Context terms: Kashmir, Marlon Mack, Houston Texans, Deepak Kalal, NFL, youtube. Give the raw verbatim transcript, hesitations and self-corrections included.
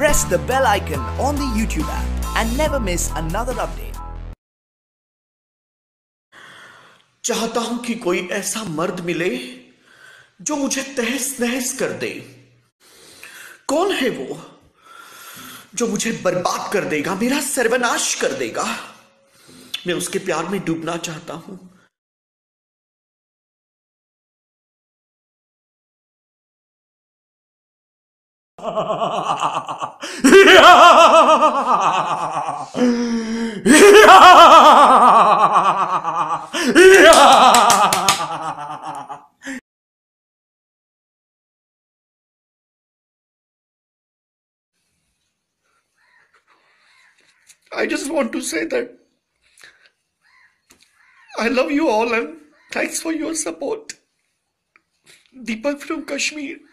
Press the bell icon on the YouTube app and never miss another update. चाहता हूं कि कोई ऐसा मर्द मिले जो मुझे तहस नहस कर दे। कौन है वो जो मुझे बर्बाद कर देगा, मेरा सर्वनाश कर देगा। मैं उसके प्यार में डूबना चाहता हूं। I just want to say that I love you all and thanks for your support. Deepak from Kashmir.